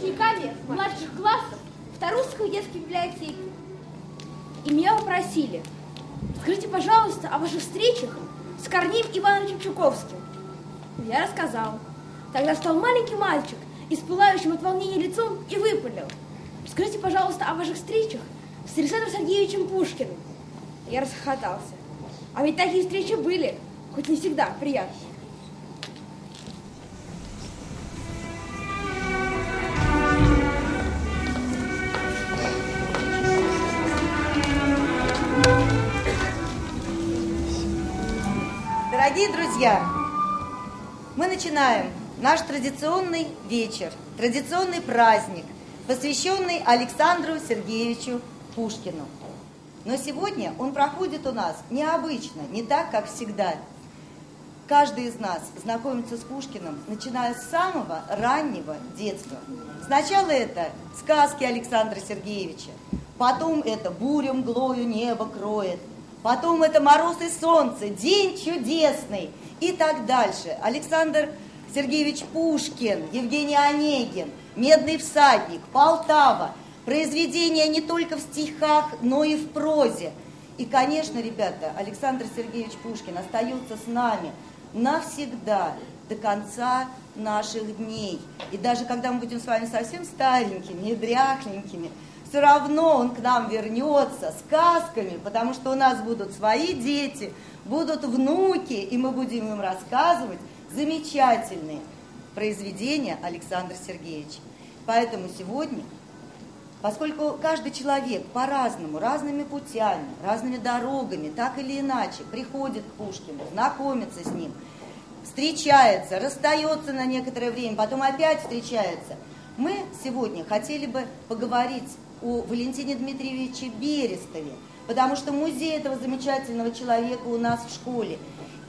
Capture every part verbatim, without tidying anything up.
учениками младших классов Тарусской детской библиотеки. И меня попросили: скажите, пожалуйста, о ваших встречах с Корнеем Ивановичем Чуковским. Я рассказал. Тогда встал маленький мальчик и с пылающим от волнения лицом и выпалил: скажите, пожалуйста, о ваших встречах с Александром Сергеевичем Пушкиным. Я расхохотался. А ведь такие встречи были, хоть не всегда приятные. Дорогие друзья, мы начинаем наш традиционный вечер, традиционный праздник, посвященный Александру Сергеевичу Пушкину. Но сегодня он проходит у нас необычно, не так, как всегда. Каждый из нас знакомится с Пушкиным, начиная с самого раннего детства. Сначала это сказки Александра Сергеевича, потом это «Буря мглою небо кроет», потом это «Мороз и солнце», «День чудесный» и так дальше. Александр Сергеевич Пушкин, Евгений Онегин, «Медный всадник», «Полтава», произведения не только в стихах, но и в прозе. И, конечно, ребята, Александр Сергеевич Пушкин остается с нами навсегда, до конца наших дней. И даже когда мы будем с вами совсем старенькими и дряхленькими, все равно он к нам вернется сказками, потому что у нас будут свои дети, будут внуки, и мы будем им рассказывать замечательные произведения Александра Сергеевича. Поэтому сегодня, поскольку каждый человек по-разному, разными путями, разными дорогами, так или иначе, приходит к Пушкину, знакомится с ним, встречается, расстается на некоторое время, потом опять встречается, мы сегодня хотели бы поговорить о Валентине Дмитриевиче Берестове, потому что музей этого замечательного человека у нас в школе,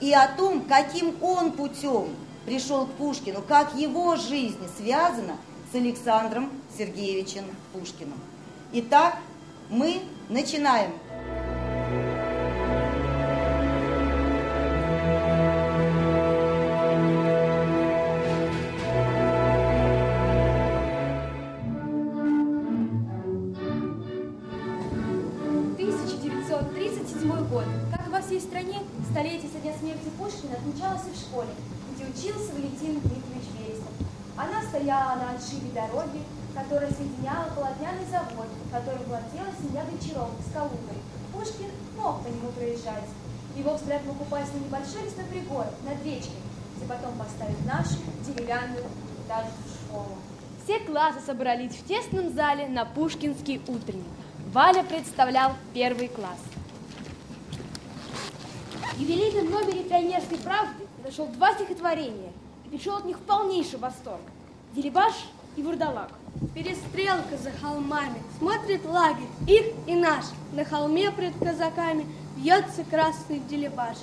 и о том, каким он путем пришел к Пушкину, как его жизнь связана с Александром Сергеевичем Пушкиным. Итак, мы начинаем. Столетие со дня смерти Пушкина отмечалось и в школе, где учился Валентин Дмитриевич Берестов. Она стояла на отшибе дороги, которая соединяла полотняный завод, которым владела семья Гончаров, с Калугой. Пушкин мог по нему проезжать. Его взгляд мог упасть на небольшой лесной пригород над речкой, где потом поставить нашу деревянную этажную школу. Все классы собрались в тесном зале на пушкинский утренник. Валя представлял первый класс. В юбилейном номере «Пионерской правды» зашел два стихотворения, и пришел от них полнейший восторг. «Дерибаш» и «Вурдалак». Перестрелка за холмами, смотрит лагерь, их и наш. На холме пред казаками бьется красный дерибаш.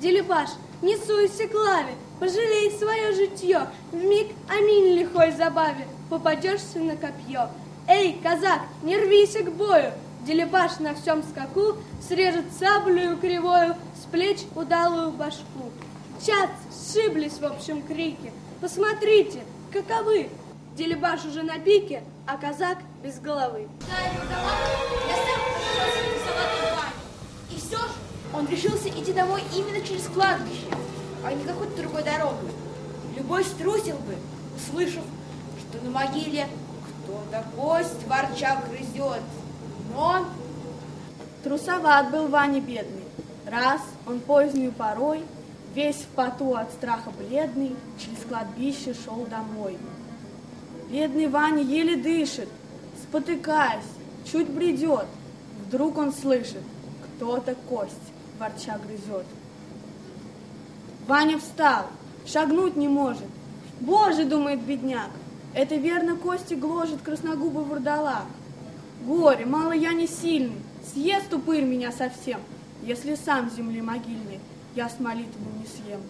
Дерибаш, не суйся к лаве, пожалей свое житье, вмиг аминь лихой забаве, попадешься на копье. Эй, казак, не рвися к бою, дерибаш на всем скаку срежет саблею кривою с плеч удалую башку. Чад, сшиблись в общем крике. Посмотрите, каковы. Дерибаш уже на пике, а казак без головы. Да, Вурдалак, я сам попросил золотой бани. И все же он решился идти домой именно через кладбище, а не какой-то другой дорогой. Любой струсил бы, услышав, что на могиле кто-то кость ворча грызет. Но трусоват был Ваня бедный. Раз он позднюю порой, весь в поту от страха бледный, через кладбище шел домой. Бедный Ваня еле дышит, спотыкаясь, чуть бредет. Вдруг он слышит, кто-то кость ворча грызет. Ваня встал, шагнуть не может. Боже, думает бедняк, это верно кости гложет красногубый вурдалак. Горе, мало я не сильный, съест упырь меня совсем, если сам земли могильный я с молитвой не съем.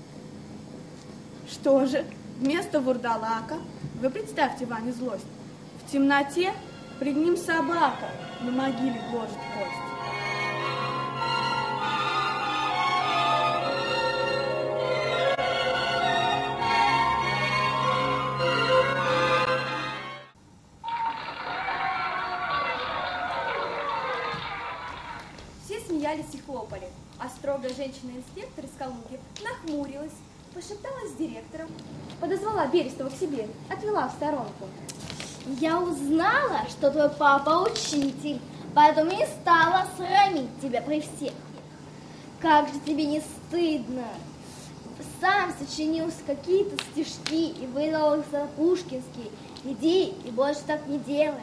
Что же, вместо вурдалака, вы представьте, Ване злость, в темноте пред ним собака на могиле гложет кость. Долго женщина-инспектор из Калуги нахмурилась, пошепталась с директором, подозвала Берестова к себе, отвела в сторонку. Я узнала, что твой папа учитель, поэтому не стала срамить тебя при всех. Как же тебе не стыдно? Сам сочинил какие-то стишки и выдал их за пушкинские. Иди и больше так не делай.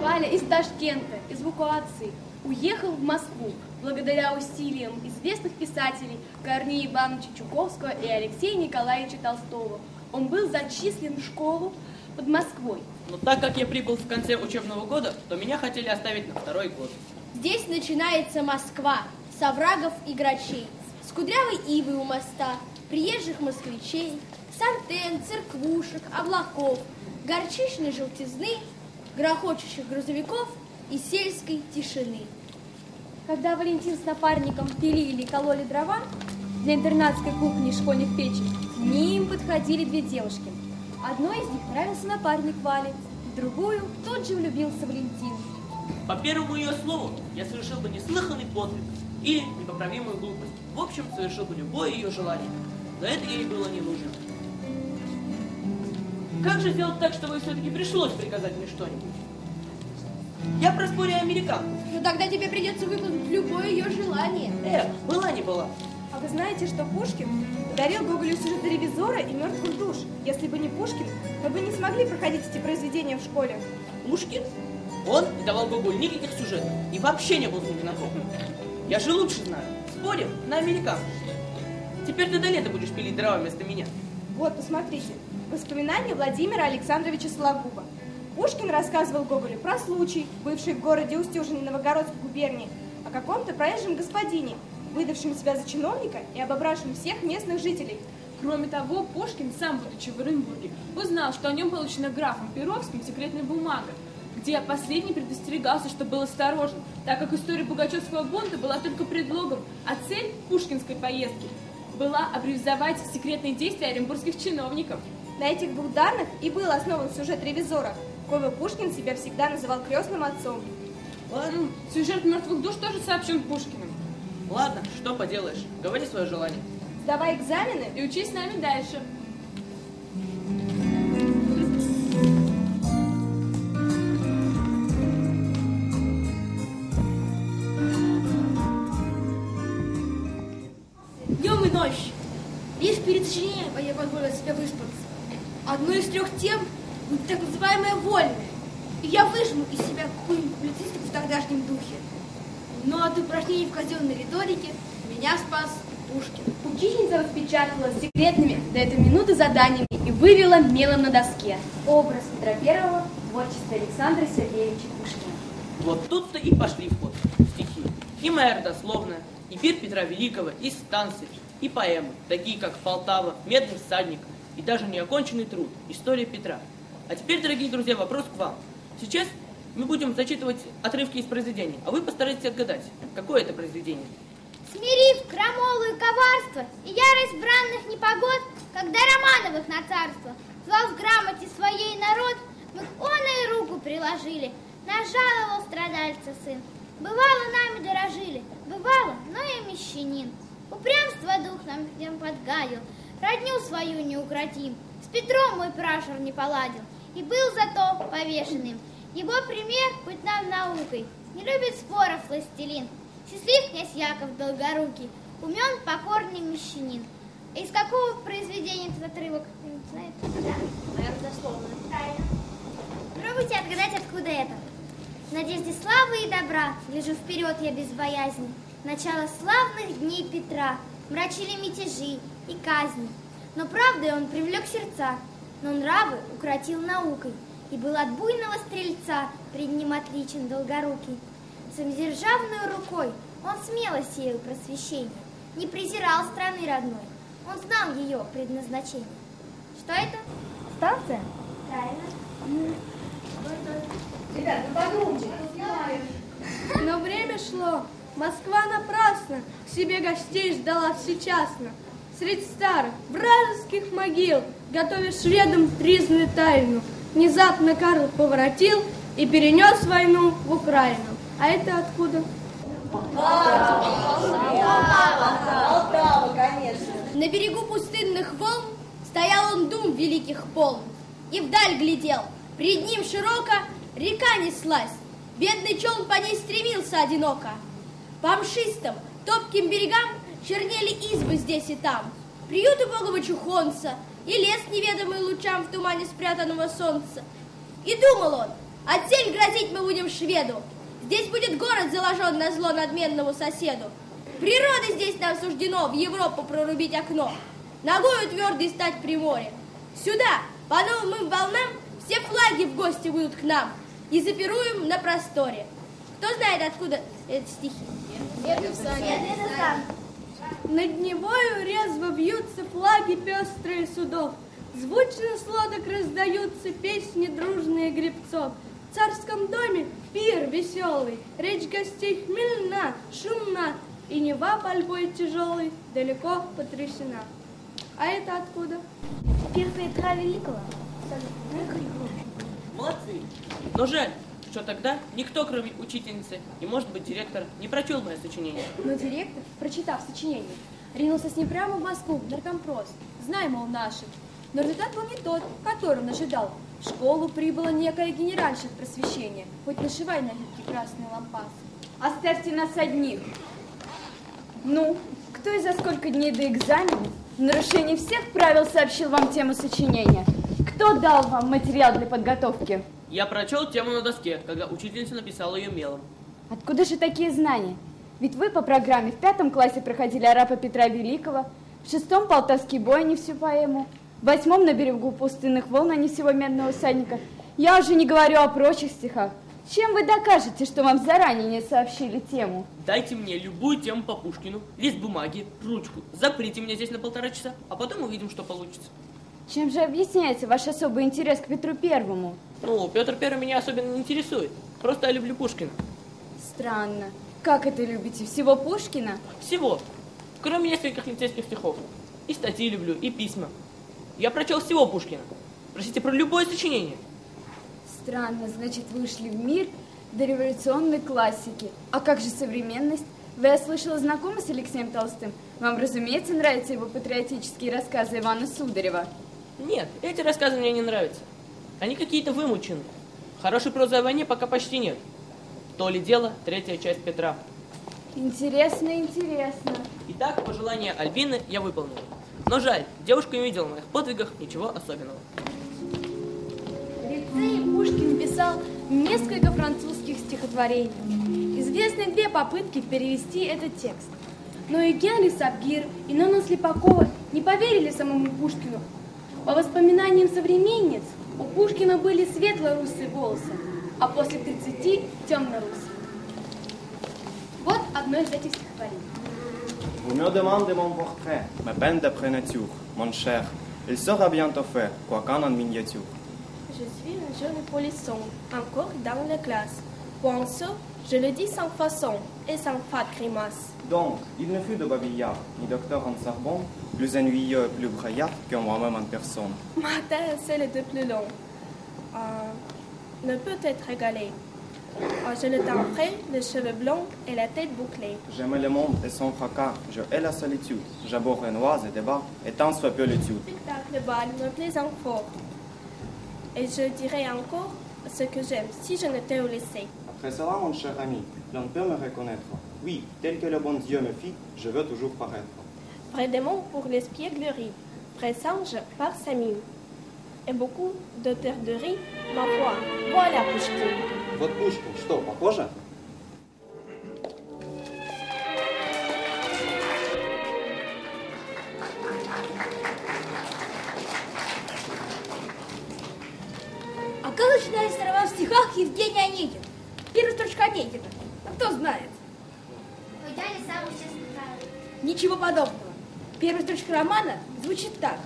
Валя из Ташкента, из эвакуации, уехал в Москву благодаря усилиям известных писателей Корнея Ивановича Чуковского и Алексея Николаевича Толстого. Он был зачислен в школу под Москвой. Но так как я прибыл в конце учебного года, то меня хотели оставить на второй год. Здесь начинается Москва с оврагов и грачей, с кудрявой ивы у моста, приезжих москвичей, сантен, церквушек, облаков, горчичной желтизны, грохочущих грузовиков и сельской тишины. Когда Валентин с напарником пилили и кололи дрова для интернатской кухни и школьных печей, к ним подходили две девушки. Одной из них нравился напарник Вали, в другую тут же влюбился Валентин. По первому ее слову я совершил бы неслыханный подвиг или непоправимую глупость. В общем, совершил бы любое ее желание. За это ей было не нужно. Как же сделать так, чтобы все-таки пришлось приказать мне что-нибудь? Я проспорю американку. Ну тогда тебе придется выполнить любое ее желание. Эх, была не была. А вы знаете, что Пушкин подарил Гоголю сюжеты «Ревизора» и «Мертвых душ». Если бы не Пушкин, мы бы не смогли проходить эти произведения в школе. Пушкин? Он не давал Гоголю никаких сюжетов и вообще не был с ним знаком. Я же лучше знаю. Спорим на американку. Теперь ты до лета будешь пилить дрова вместо меня. Вот, посмотрите. Воспоминания Владимира Александровича Сологуба. Пушкин рассказывал Гоголю про случай, бывший в городе Устюжине Новгородской губернии, о каком-то проезжем господине, выдавшим себя за чиновника и обобравшим всех местных жителей. Кроме того, Пушкин, сам будучи в Оренбурге, узнал, что о нем получена графом Перовским секретная бумага, где последний предостерегался, что был осторожен, так как история пугачевского бунта была только предлогом, а цель пушкинской поездки была обрезовать секретные действия оренбургских чиновников. На этих двух данных и был основан сюжет «Ревизора», коего Пушкин себя всегда называл крестным отцом. Ладно, сюжет «Мертвых душ» тоже сообщен Пушкиным. Ладно, что поделаешь, говори свое желание. Сдавай экзамены и учись с нами дальше. Днем и ночь. Лишь перед сочинением я позволила себе выспаться. Одну из трех тем, так называемая вольная. И я выжму из себя какую-нибудь публицистику в тогдашнем духе. Но от упражнений в казенной риторике меня спас Пушкин. Учительница распечатала секретными до этой минуты заданиями и вывела мелом на доске образ Петра Первого, творчество Александра Сергеевича Пушкина. Вот тут-то и пошли в ход стихи. И моя родословная, и пир Петра Великого, и станции, и поэмы, такие как «Полтава», «Медный всадник», и даже неоконченный труд «История Петра». А теперь, дорогие друзья, вопрос к вам. Сейчас мы будем зачитывать отрывки из произведений, а вы постарайтесь отгадать, какое это произведение. Смирив крамолу и коварство, и ярость бранных непогод, когда Романовых на царство звал в грамоте своей народ, мы к оной руку приложили, нажаловал страдальца сын. Бывало, нами дорожили, бывало, но и мещанин. Упрямство дух нам всем подгадил, родню свою не укротим. С Петром мой прашер не поладил, и был зато повешенным. Его пример быть нам наукой, не любит споров властелин. Счастлив князь Яков Долгорукий, умен, покорный мещанин. Из какого произведения этот отрывок? Знаете? Да, наверное, дословно. Правильно. Пробуйте отгадать, откуда это. В надежде славы и добра лежу вперед я без боязни. Начало славных дней Петра мрачили мятежи и казни. Но правдой он привлек сердца, но нравы укротил наукой. И был от буйного стрельца пред ним отличен Долгорукий. Самодержавную рукой он смело сеял просвещение, не презирал страны родной, он знал ее предназначение. Что это? Станция? Правильно. Ребят, ну погромче. Но время шло, Москва напрасно к себе гостей ждала всечасно. Средь старых вражеских могил, готовя шведам тризную тайну, внезапно Карл поворотил и перенес войну в Украину. А это откуда? Полтава, Полтава, Полтава, конечно. На берегу пустынных волн стоял он дум великих полн и вдаль глядел. Пред ним широко река неслась, бедный челн по ней стремился одиноко. По мшистым, топким берегам чернели избы здесь и там, приюты богого чухонца и лес неведомый лучам в тумане спрятанного солнца. И думал он, отсель грозить мы будем шведу, здесь будет город заложен на зло надменному соседу. Природы здесь нам суждено в Европу прорубить окно, ногою твердой стать при море. Сюда, по новым волнам, все флаги в гости будут к нам, и запируем на просторе. Кто знает, откуда эти стихи? Нет, над Невою резво бьются флаги пестрые судов, звучно с лодок раздаются песни дружные гребцов. В царском доме пир веселый, речь гостей хмельна, шумна, и Нева пальбой тяжелой далеко потрясена. А это откуда? Пир Петра Великого. Молодцы! Но жаль, что тогда никто, кроме учительницы и, может быть, директора, не прочел мое сочинение. Но директор, прочитав сочинение, ринулся с ним прямо в Москву, в наркомпрос. Знай, мол, наших. Но результат был не тот, которым ожидал. В школу прибыла некая генеральша просвещения. Хоть нашивай на литке красный лампас. Оставьте нас одних. Ну, кто и за сколько дней до экзамена в нарушении всех правил сообщил вам тему сочинения? Кто дал вам материал для подготовки? Я прочел тему на доске, когда учительница написала ее мелом. Откуда же такие знания? Ведь вы по программе в пятом классе проходили Арапа Петра Великого, в шестом полтавский бой, а не всю поэму, в восьмом на берегу пустынных волн, а не всего Медного всадника. Я уже не говорю о прочих стихах. Чем вы докажете, что вам заранее не сообщили тему? Дайте мне любую тему по Пушкину, лист бумаги, ручку. Заприте меня здесь на полтора часа, а потом увидим, что получится. Чем же объясняется ваш особый интерес к Петру Первому? Ну, Петр Первый меня особенно не интересует. Просто я люблю Пушкина. Странно. Как это любите? Всего Пушкина? Всего. Кроме нескольких лицейских стихов. И статьи люблю, и письма. Я прочел всего Пушкина. Простите, про любое сочинение. Странно, значит, вы ушли в мир до революционной классики. А как же современность? Вы, я слышала, знакомы с Алексеем Толстым? Вам, разумеется, нравятся его патриотические рассказы Ивана Сударева? Нет, эти рассказы мне не нравятся. Они какие-то вымучены. Хорошей прозы о войне пока почти нет. То ли дело третья часть Петра. Интересно, интересно. Итак, пожелание Альбины я выполнила. Но жаль, девушка не видела в моих подвигах ничего особенного. Пушкин писал несколько французских стихотворений. Известны две попытки перевести этот текст. Но и Генрих Сапгир, и Нонна Слепакова не поверили самому Пушкину. По воспоминаниям современниц, у Пушкина были светло-русые волосы, а после тридцати темно-русые. Вот одно из этих стихотворений. Vous me demandez mon portrait, ma peine d'après nature, mon cher, il sera bientôt fait, quoiqu'en en miniature. Je suis un jeune polisson, encore dans la classe. Poinceau, je le dis sans façon et sans fade grimace. Donc, il ne fut de babillard, ni docteur en Sorbonne, plus ennuyeux, plus braillard que moi-même en personne. Ma tête, c'est le deux plus long. Euh, ne peut être égalé. Je le temprais, les cheveux blonds et la tête bouclée. J'aime le monde et son fracas, je hais la solitude. J'aborde noises et débats, et tant soit peu l'étude. Le spectacle bal me plaisant fort. Et je dirai encore ce que j'aime si je ne t'ai laissé. Après cela, mon cher ami, l'on peut me reconnaître. Oui, tel que le bon Dieu me fit, je veux toujours paraître. Vrai démon pour l'espièglerie, vrai singe par sa mine. Et beaucoup de terre de riz, ma foi, voilà Pouchkine. Votre Pouchkine, что, похоже? Как начинались слова в стихах Евгения Онегина? Первая строчка Онегина. А кто знает? Выдали самую честную правду. Ничего подобного. Первая строчка романа звучит так.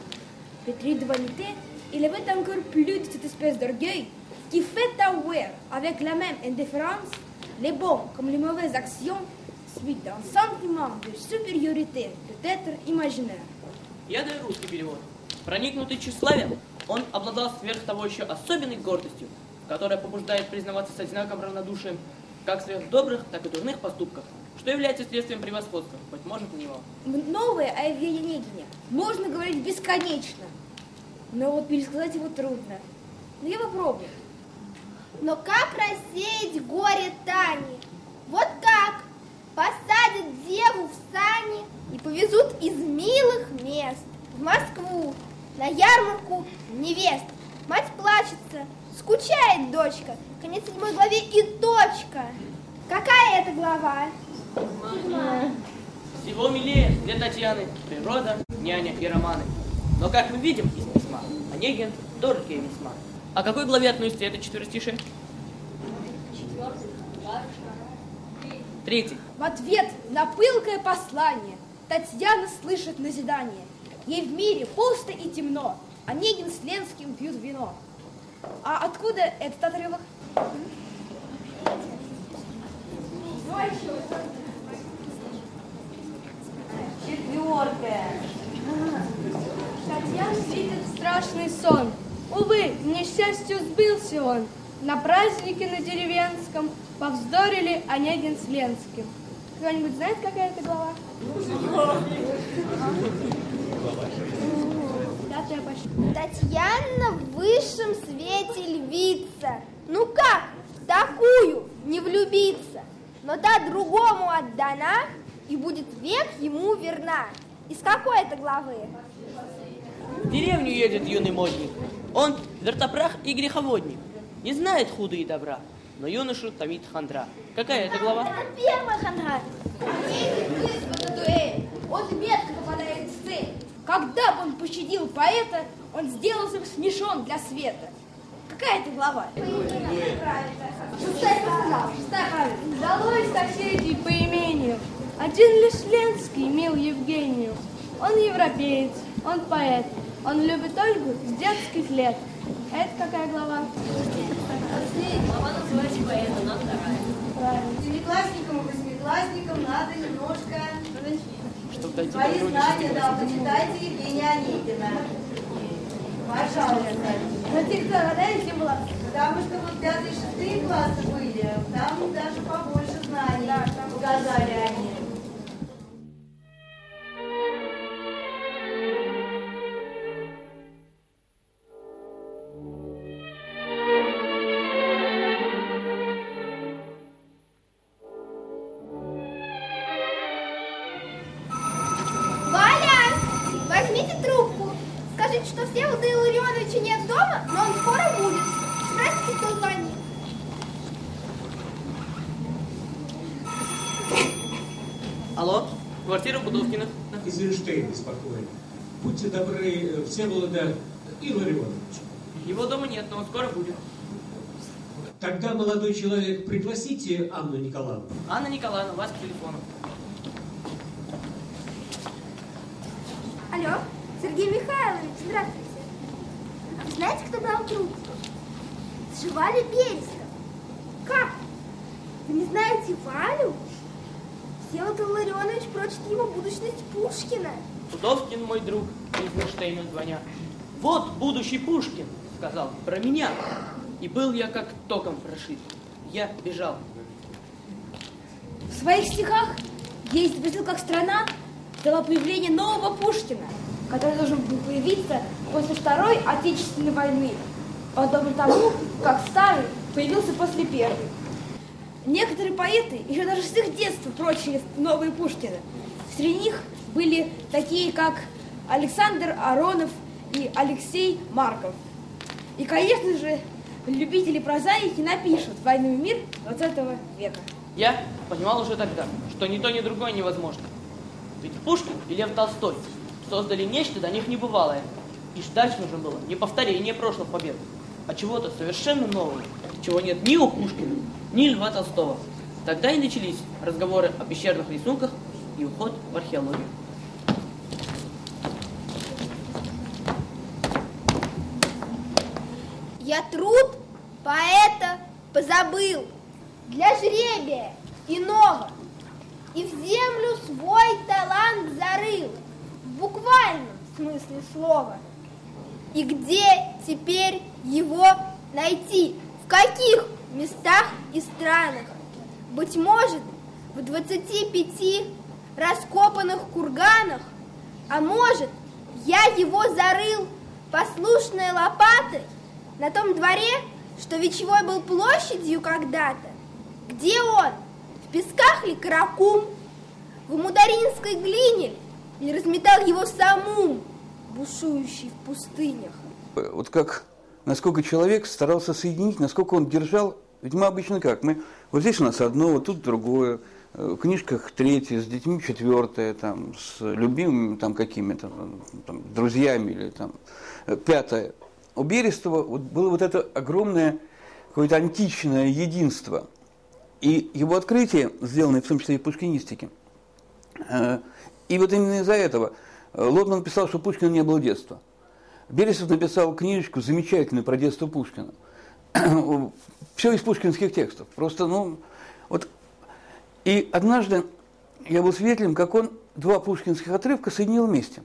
Петри Дванте, или вы там корплю de cette espèce d'orgueil, qui fait avoir avec la même indifférence les bons comme les mauvaises actions, suite d'un sentiment de supériorité, peut-être imaginaire. Я даю русский перевод. Проникнутый тщеславием, он обладал сверх того еще особенной гордостью, которая побуждает признаваться с одинаковым равнодушием как в своих добрых, так и дурных поступках, что является следствием превосходства, быть может, у него. Новое о Евгении Онегине можно говорить бесконечно, но вот пересказать его трудно. Но я попробую. Но как рассеять горе Тани? Вот как! Посадят деву в сани и повезут из милых мест в Москву на ярмарку невест. Мать плачется, скучает дочка, конец седьмой главе и точка. Какая это глава? Мама. Всего милее для Татьяны природа, няня и романы. Но как мы видим из письма, Онегин дорог ей весьма. А какой главе относится это четверостишее? Третий. В ответ на пылкое послание Татьяна слышит назидание. Ей в мире пусто и темно. Онегин с Ленским пьют вино. А откуда этот отрывок? Четвертая. Татьяна видит страшный сон. Увы, несчастью сбылся он. На празднике на деревенском повздорили Онегин с Ленским. Кто-нибудь знает, какая это глава? Татьяна в высшем свете львица. Ну как в такую не влюбиться? Но та другому отдана и будет век ему верна. Из какой это главы? В деревню едет юный модник. Он вертопрах и греховодник. Не знает худа и добра, но юношу томит хандра. Какая это глава? Первая хандра. Он метко попадает в цель. Когда бы он пощадил поэта, он сделался бы смешон для света. Какая это глава? Шестая глава. Далось соседей поимению. Один лишь Ленский имел Евгению. Он европеец, он поэт. Он любит Ольгу с детских лет. А это какая глава? Глава называется поэта, она вторая. Правильно. Семиклассникам и восьмиклассникам надо немножко... Свои знания, да, почитайте Евгения Онегина. Пожалуйста. Но те, кто гадаете, потому что вот пятые, шестые классы были, там даже побольше знаний указали они. Эйзенштейн беспокоен. Будьте добры, Всеволода Илларионовича. Его дома нет, но он скоро будет. Тогда, молодой человек, пригласите Анну Николаевну. Анна Николаевна, у вас к телефону. Алло, Сергей Михайлович, здравствуйте. А вы знаете, кто дал трубку? Сживали Берестов. Как? Вы не знаете Валю? Всеволод Илларионович прочит ему будущность Пушкина. Чуковский, мой друг, Эйзенштейну звоня. Вот будущий Пушкин, сказал про меня. И был я как током прошит. Я бежал. В своих стихах я изобразил, как страна дала появление нового Пушкина, который должен был появиться после Второй Отечественной войны, подобно тому, как старый появился после Первой. Некоторые поэты еще даже с их детства прочили новые Пушкина. Среди них были такие, как Александр Аронов и Алексей Марков. И, конечно же, любители прозаики напишут «Войну и мир» двадцатого века. Я понимал уже тогда, что ни то, ни другое невозможно. Ведь Пушкин и Лев Толстой создали нечто до них небывалое. И ждать нужно было не повторение прошлых побед, а чего-то совершенно нового, чего нет ни у Пушкина, ни Льва Толстого. Тогда и начались разговоры о пещерных рисунках и уход в археологию. Я труд поэта позабыл для жребия иного, и в землю свой талант зарыл, в буквальном смысле слова. И где теперь его найти? В каких местах и странах, быть может, в двадцати пяти раскопанных курганах, а может, я его зарыл послушной лопатой на том дворе, что Вечевой был площадью когда-то? Где он? В песках ли каракум? В мударинской глине ли разметал его самум, бушующий в пустынях? Вот как, насколько человек старался соединить, насколько он держал. Ведь мы обычно как? Мы, вот здесь у нас одно, вот тут другое. В книжках третье, с детьми четвертое, там, с любимыми там, какими-то там, друзьями или там, пятое. У Берестова вот было вот это огромное какое-то античное единство. И его открытие, сделанное в том числе и в пушкинистике, и вот именно из-за этого Лотман писал, что у Пушкина не было детства. Берестов написал книжечку замечательную про детство Пушкина. Все из пушкинских текстов. Просто, ну, вот. И однажды я был свидетелем, как он два пушкинских отрывка соединил вместе.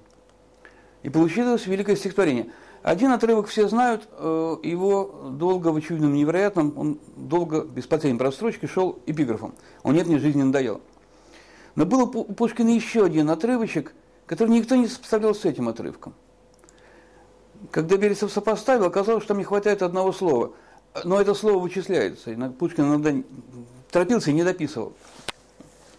И получилось великое стихотворение. Один отрывок все знают, его долго в «Чудном невероятном», он долго, без потерь прострочки, шел эпиграфом. «Он нет, мне жизнь не надоела». Но был у Пушкина еще один отрывочек, который никто не сопоставлял с этим отрывком. Когда Берестов сопоставил, оказалось, что там не хватает одного слова. Но это слово вычисляется, и Пушкин иногда торопился и не дописывал.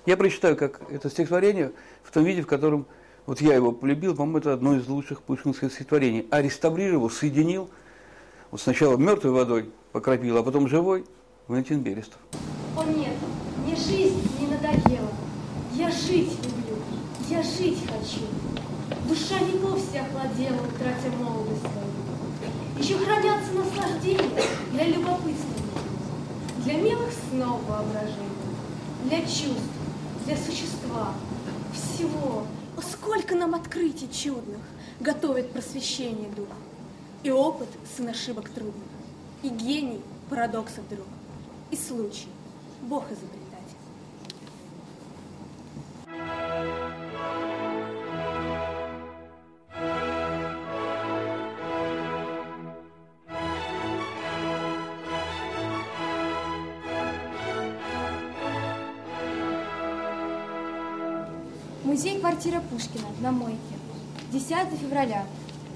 Я прочитаю, как это стихотворение в том виде, в котором вот я его полюбил, по-моему, это одно из лучших пушкинских стихотворений. А реставрировал, соединил, вот сначала мертвой водой покропил, а потом живой, Валентин Берестов. О нет, мне жизнь не надоела, я жить люблю, я жить хочу. Душа не вовсе охладела, тратя молодость свою. Еще хранятся наслаждения для любопытства, для милых снов воображения, для чувств, для существа, всего. О, сколько нам открытий чудных готовит просвещение духа, и опыт сын ошибок трудных, и гений парадоксов друг, и случай Бог изобрел. Квартира Пушкина на Мойке. десятого февраля.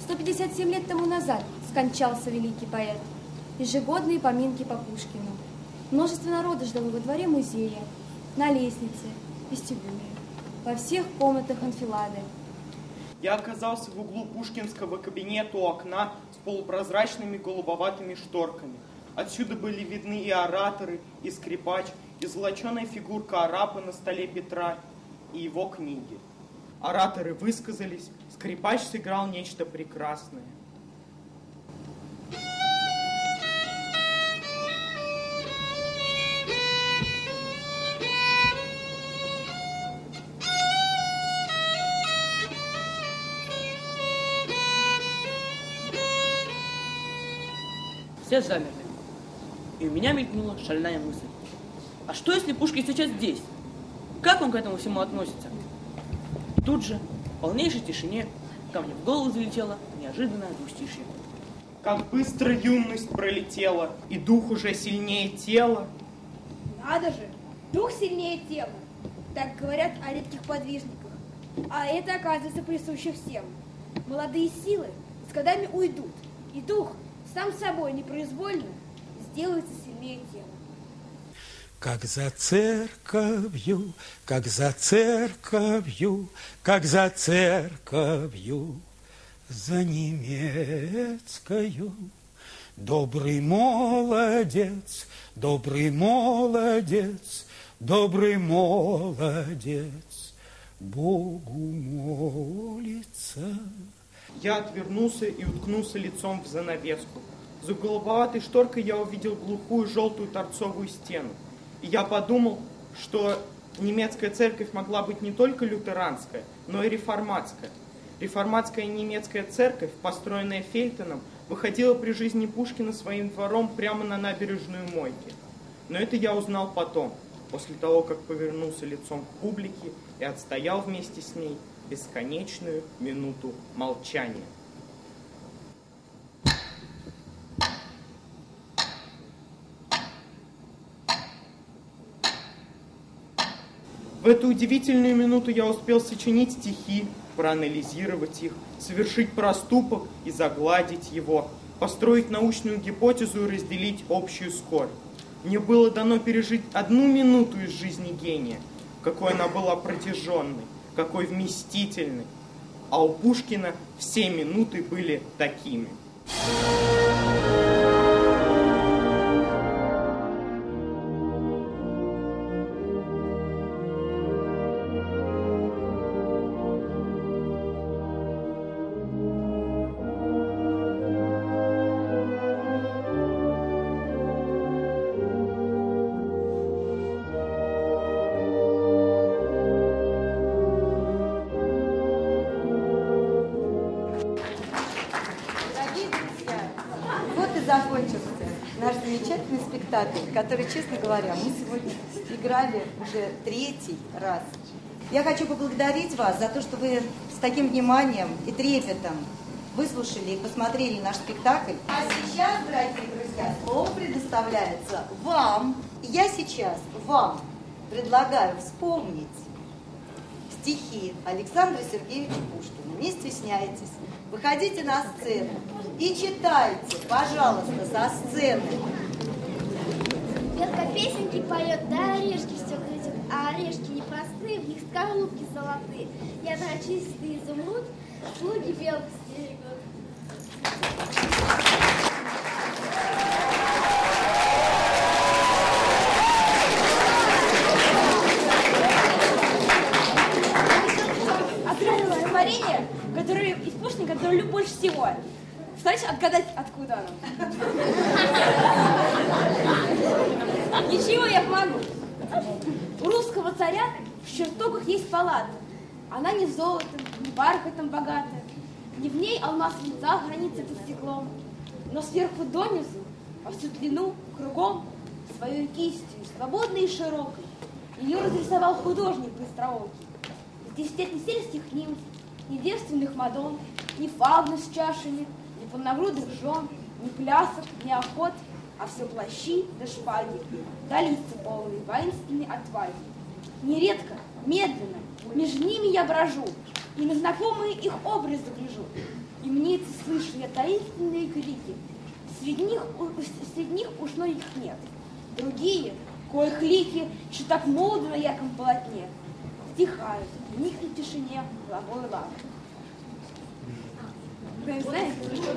сто пятьдесят семь лет тому назад скончался великий поэт. Ежегодные поминки по Пушкину. Множество народа ждало во дворе музея, на лестнице, вестибюле, во всех комнатах анфилады. Я оказался в углу пушкинского кабинета у окна с полупрозрачными голубоватыми шторками. Отсюда были видны и ораторы, и скрипач, и золоченая фигурка арапа на столе Петра, и его книги. Ораторы высказались, скрипач сыграл нечто прекрасное. Все замерли, и у меня мелькнула шальная мысль. А что, если Пушкин сейчас здесь? Как он к этому всему относится? И тут же, в полнейшей тишине, ко мне в голову залетело неожиданное двустишье. Как быстро юность пролетела, и дух уже сильнее тела. Надо же, дух сильнее тела. Так говорят о редких подвижниках. А это, оказывается, присуще всем. Молодые силы с годами уйдут, и дух сам собой непроизвольно сделается сильнее тела. Как за церковью, как за церковью, как за церковью, за немецкою. Добрый молодец, добрый молодец, добрый молодец, Богу молится. Я отвернулся и уткнулся лицом в занавеску. За голубоватой шторкой я увидел глухую желтую торцовую стену. Я подумал, что немецкая церковь могла быть не только лютеранская, но и реформатская. Реформатская немецкая церковь, построенная Фельтоном, выходила при жизни Пушкина своим двором прямо на набережную Мойки. Но это я узнал потом, после того, как повернулся лицом к публике и отстоял вместе с ней бесконечную минуту молчания. В эту удивительную минуту я успел сочинить стихи, проанализировать их, совершить проступок и загладить его, построить научную гипотезу и разделить общую скорбь. Мне было дано пережить одну минуту из жизни гения, какой она была протяженной, какой вместительной. А у Пушкина все минуты были такими. Который, честно говоря, мы сегодня играли уже третий раз. Я хочу поблагодарить вас за то, что вы с таким вниманием и трепетом выслушали и посмотрели наш спектакль. А сейчас, дорогие друзья, слово предоставляется вам. Я сейчас вам предлагаю вспомнить стихи Александра Сергеевича Пушкина. Не стесняйтесь, выходите на сцену и читайте, пожалуйста, со сцены. Белка песенки поет, да орешки все грызет, а орешки непростые, в них скорлупки золотые, ядра чистый изумруд, слуги белки стерегут. Отправила стихотворение, которое из Пушкина, которое люблю больше всего. Значит, отгадать, откуда она? Ничего, я помогу. У русского царя в чертогах есть палата. Она не золотом, не бархатом богата. Не в ней алмаз лица хранится под стеклом. Но сверху донизу, во всю длину, кругом, своей кистью, свободной и широкой, ее разрисовал художник быстроокий. Здесь нет ни сельских нимф, ни девственных мадон, ни фавны с чашами, ни полногрудых жен, ни плясок, ни охот, а все плащи да шпаги, да лица полные воинственной отваги. Нередко, медленно, между ними я брожу, и на знакомые их образы гляжу, и мне слышу я таинственные крики. Среди них, среди них уж многих нет, другие, коих лики, что так молодо на ярком полотне, стихают, в них на тишине головой лак. Знаете, а что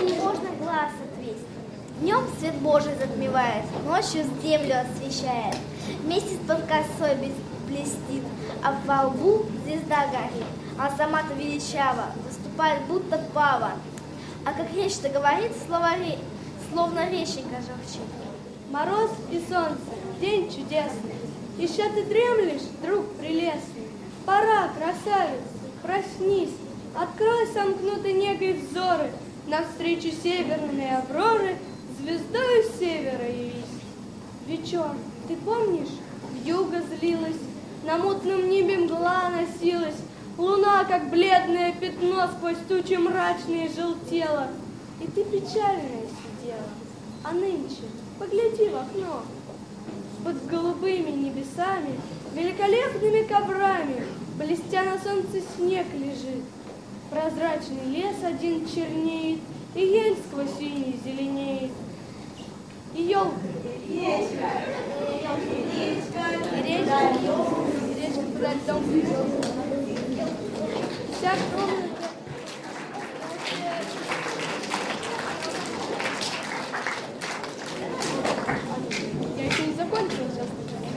не можно глаз отвести. Днем свет Божий затмевает, ночью землю освещает. Месяц под косой блестит, а во лбу звезда горит, а сама-то величава будто пава, а как речь-то говорит, словари, словно реченька журчит. Мороз и солнце, день чудесный, еще ты дремлешь, друг прелестный. Пора, красавица, проснись, открой сомкнутой негой взоры, навстречу северной авроры, звездою севера явись. Вечер, ты помнишь, вьюга злилась, на мутном небе мгла носилась, луна, как бледное пятно, сквозь тучи мрачные желтела, и ты печальная сидела. А нынче погляди в окно. Под голубыми небесами, великолепными коврами, блестя на солнце снег лежит. Прозрачный лес один чернеет, и ель сквозь синий зеленеет. И елка, и речка, и речка, и речка, и речка подо льдом придет. Вся кровная... Я еще не закончила сейчас.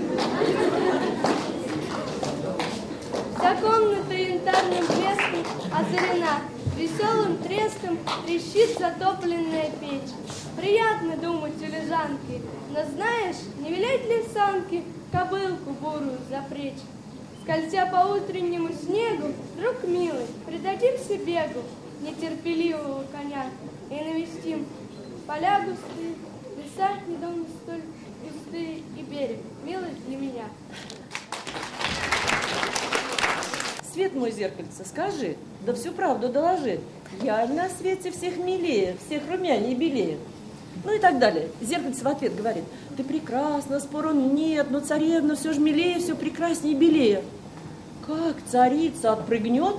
Вся комната янтарным блеском озарена, веселым треском трещит затопленная печь. Приятно думать у лежанки, но знаешь, не велеть ли в санке кобылку бурую запречь? Скользя по утреннему снегу, друг милый, предадимся бегу нетерпеливого коня и навестим поля густые, леса недавно столь густые и берег, милый для меня. свет мой, зеркальце, скажи, да всю правду доложи. Я на свете всех милее, всех румяней белее. Ну и так далее. Зеркальце в ответ говорит: ты прекрасна, спору нет, но царевна все же милее, все прекраснее и белее. Как царица отпрыгнет,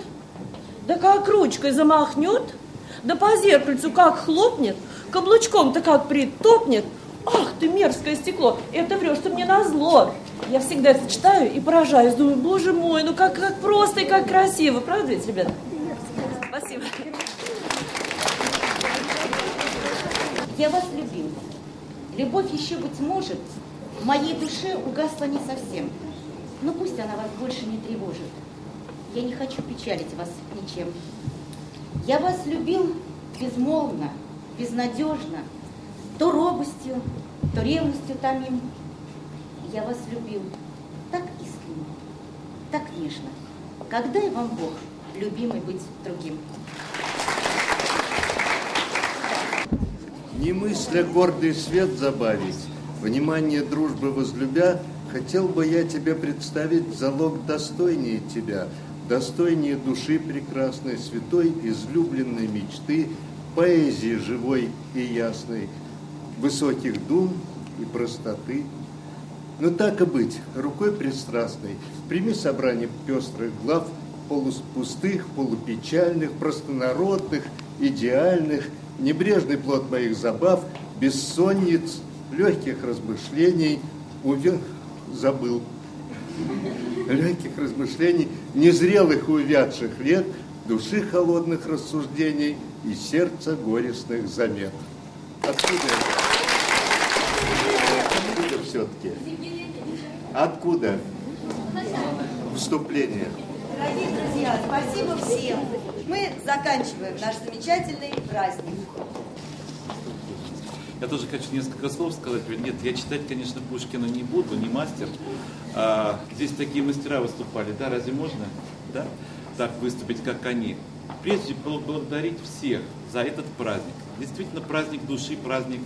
да как ручкой замахнет, да по зеркальцу как хлопнет, каблучком-то как притопнет. Ах ты, мерзкое стекло, это врешь ты мне назло. Я всегда это читаю и поражаюсь, думаю, боже мой, ну как, как просто и как красиво. Правда ведь, ребята? Спасибо. Я вас любил. Любовь еще, быть может, в моей душе угасла не совсем. Но пусть она вас больше не тревожит. Я не хочу печалить вас ничем. Я вас любил безмолвно, безнадежно, то робостью, то ревностью томим. Я вас любил так искренне, так нежно. Когда и вам Бог, любимый, быть другим. Не мысля гордый свет забавить, внимание дружбы возлюбя, хотел бы я тебе представить залог достойнее тебя, достойнее души прекрасной, святой, излюбленной мечты, поэзии живой и ясной, высоких дум и простоты. Но так и быть, рукой пристрастной, прими собрание пестрых глав, полупустых, полупечальных, простонародных, идеальных, небрежный плод моих забав, бессонниц, легких размышлений, увяз... забыл, легких размышлений, незрелых и увядших лет, души холодных рассуждений и сердца горестных замет. Откуда это? Откуда все-таки? Откуда? Вступление. Дорогие друзья, спасибо всем. Мы заканчиваем наш замечательный праздник. Я тоже хочу несколько слов сказать. Нет, я читать, конечно, Пушкина не буду, не мастер. А, здесь такие мастера выступали, да? Разве можно, да, так выступить, как они? Прежде благодарить всех за этот праздник. Действительно, праздник души, праздник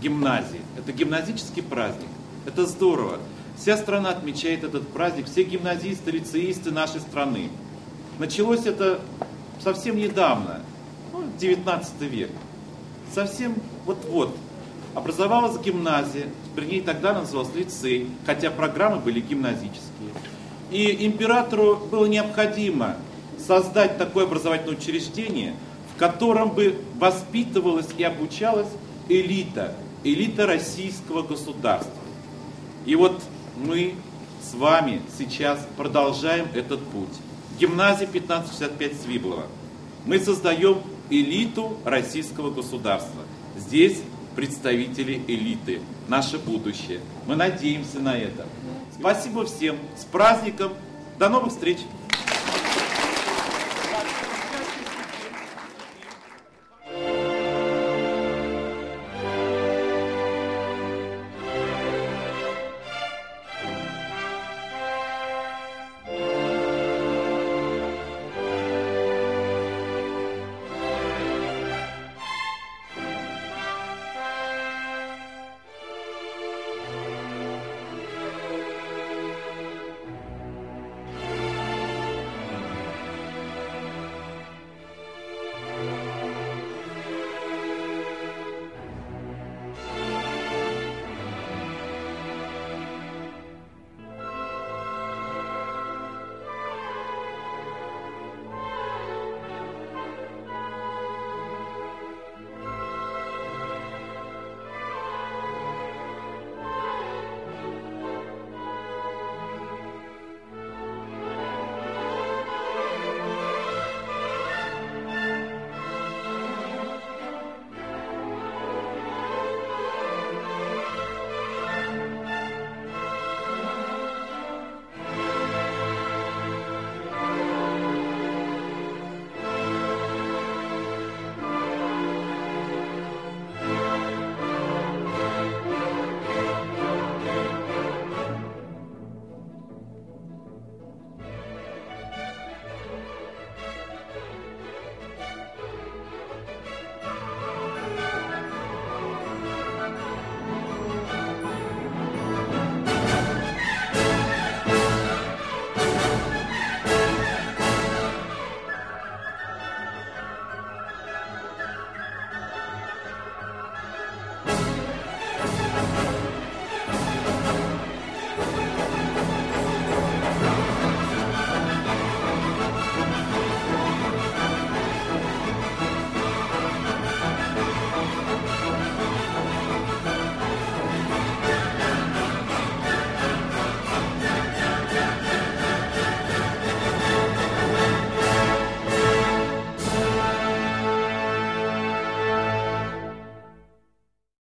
гимназии. Это гимназический праздник. Это здорово. Вся страна отмечает этот праздник, все гимназисты, лицеисты нашей страны. Началось это совсем недавно, ну, девятнадцатый век. Совсем вот-вот. Образовалась гимназия, вернее, тогда называлась лицей, хотя программы были гимназические. И императору было необходимо создать такое образовательное учреждение, в котором бы воспитывалась и обучалась элита, элита российского государства. И вот мы с вами сейчас продолжаем этот путь. Гимназия тысяча пятьсот шестьдесят пять Свиблова. Мы создаем элиту российского государства. Здесь представители элиты. Наше будущее. Мы надеемся на это. Спасибо всем. С праздником. До новых встреч.